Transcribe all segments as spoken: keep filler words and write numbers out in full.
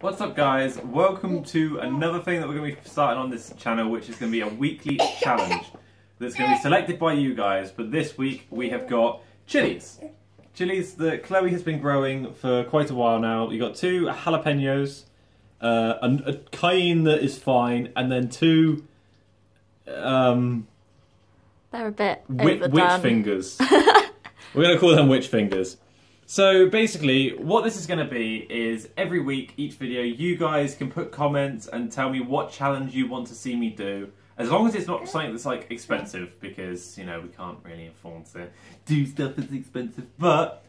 What's up guys, welcome to another thing that we're going to be starting on this channel, which is going to be a weekly challenge that's going to be selected by you guys. But this week we have got chilies. Chilies that Chloe has been growing for quite a while now. You've got two jalapenos, uh, a, a cayenne that is fine, and then two... Um, They're a bit witch, witch fingers. We're going to call them witch fingers. So basically, what this is going to be is every week, each video, you guys can put comments and tell me what challenge you want to see me do. As long as it's not something that's like expensive, because, you know, we can't really afford to do stuff that's expensive. But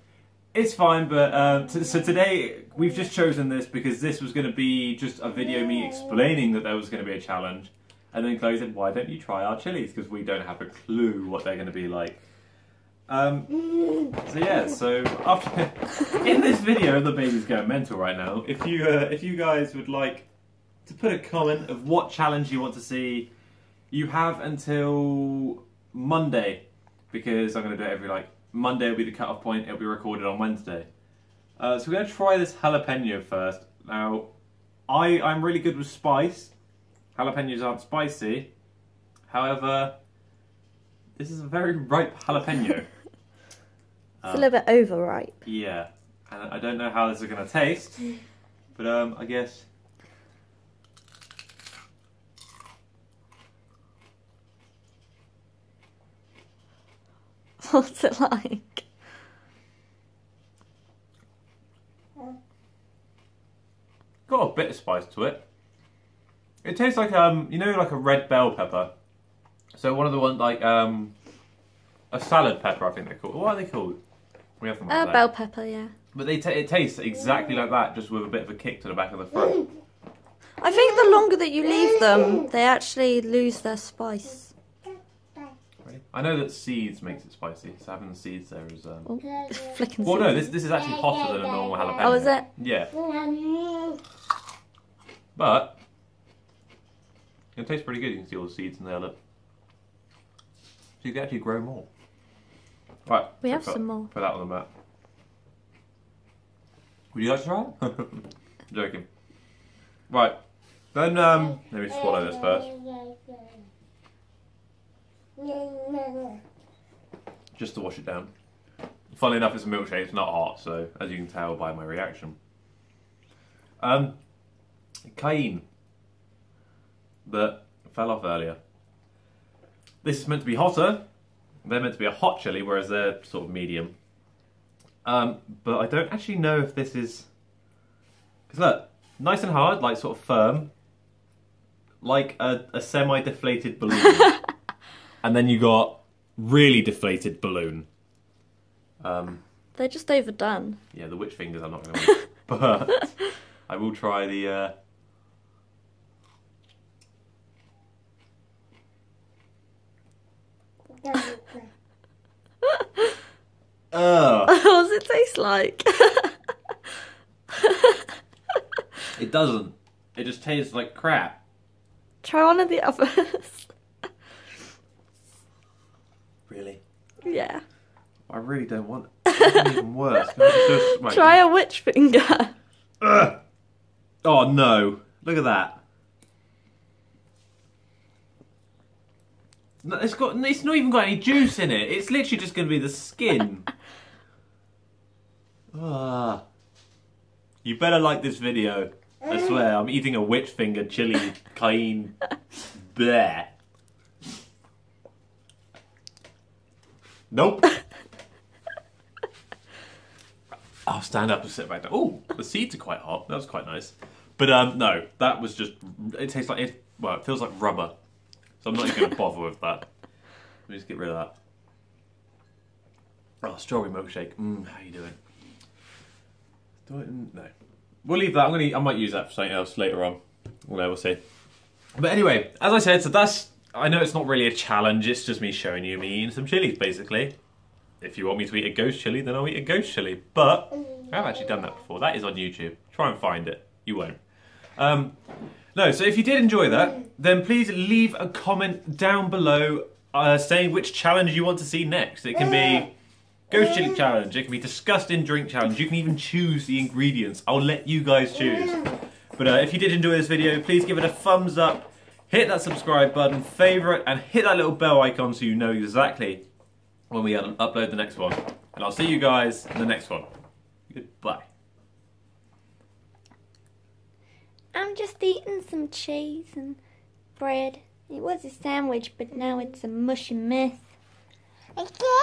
it's fine. But um, so today we've just chosen this because this was going to be just a video me explaining that there was going to be a challenge. And then Chloe said, why don't you try our chilies? Because we don't have a clue what they're going to be like. Um, so yeah, so after in this video, the baby's going mental right now. If you uh, if you guys would like to put a comment of what challenge you want to see, you have until Monday, because I'm going to do it every like Monday will be the cutoff point. It'll be recorded on Wednesday. Uh, so we're going to try this jalapeno first. Now, I I'm really good with spice. Jalapenos aren't spicy, however, this is a very ripe jalapeno. It's um, a little bit overripe. Yeah, and I don't know how this is going to taste, but um, I guess... What's it like? Got a bit of spice to it. It tastes like, um, you know, like a red bell pepper. So one of the ones, like, um, a salad pepper, I think they're called. What are they called? We have them. Uh, like bell pepper, yeah. But they t it tastes exactly like that, just with a bit of a kick to the back of the throat. I think the longer that you leave them, they actually lose their spice. I know that seeds makes it spicy, so having the seeds there is, um... Oh, it's flicking well, seeds. No, this, this is actually hotter than a normal jalapeno. Oh, is it? Yeah. But... It tastes pretty good. You can see all the seeds in there, look. So you can actually grow more. Right. We have some more. Put that on the map. Would you like to try it? I'm joking. Right. Then, um, let me swallow this first. Just to wash it down. Funnily enough, it's a milkshake. It's not hot, so as you can tell by my reaction. Um, cayenne. That fell off earlier. This is meant to be hotter. They're meant to be a hot chili, whereas they're sort of medium. Um, but I don't actually know if this is... Because look, nice and hard, like sort of firm. Like a, a semi-deflated balloon. And then you got really deflated balloon. Um, they're just overdone. Yeah, the witch fingers I'm not going to make. But I will try the... Uh, Uh, what does it taste like? It doesn't. It just tastes like crap. Try one of the others. Really? Yeah. I really don't want it. It's even worse. Just, wait, try a witch finger. Ugh. Oh no. Look at that. No, it's got. It's not even got any juice in it. It's literally just going to be the skin. Ah. You better like this video. I swear, I'm eating a witch finger chili cayenne. Bleh. Nope. I'll stand up and sit back down. Oh, the seeds are quite hot. That was quite nice. But um, no, that was just. It tastes like it. Well, it feels like rubber. So I'm not even going to bother with that. Let me just get rid of that. Oh, strawberry milkshake. Mmm, how you doing? Do it? No. We'll leave that. I'm gonna. I might use that for something else later on. Well, we'll see. But anyway, as I said, so that's... I know it's not really a challenge. It's just me showing you me eating some chilies, basically. If you want me to eat a ghost chili, then I'll eat a ghost chili. But I've actually done that before. That is on YouTube. Try and find it. You won't. Um... No, so if you did enjoy that, then please leave a comment down below uh, saying which challenge you want to see next. It can be Ghost Chilli Challenge, it can be Disgusting Drink Challenge, you can even choose the ingredients. I'll let you guys choose. But uh, if you did enjoy this video, please give it a thumbs up, hit that subscribe button, favourite, and hit that little bell icon so you know exactly when we upload the next one. And I'll see you guys in the next one. Goodbye. I'm just eating some cheese and bread. It was a sandwich, but now it's a mushy mess. Okay.